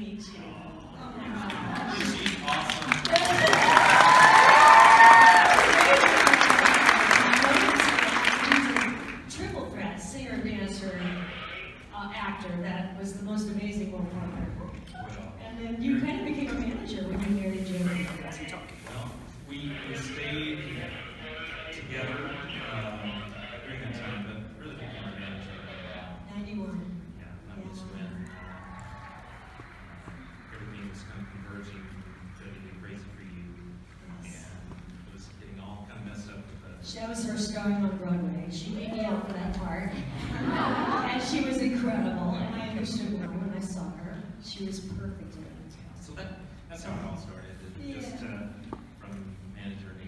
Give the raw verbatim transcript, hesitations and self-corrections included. meet you. Isn't she awesome? She's a triple threat singer, dancer, uh, actor. That was the most amazing one for her. And then you kind of became a manager when you married Jodi. Well, we stayed together um, during that time, but really became a manager. ninety-one. Kind of converging, Jodi did Crazy for You, yes. And it was getting all kind of messed up with that. She was her starring on Broadway. She made me out for that part, and she was incredible. And I understood her when I saw her. She was perfect in it. Yeah, so that, that's how it all started. It yeah. Just uh, from manager.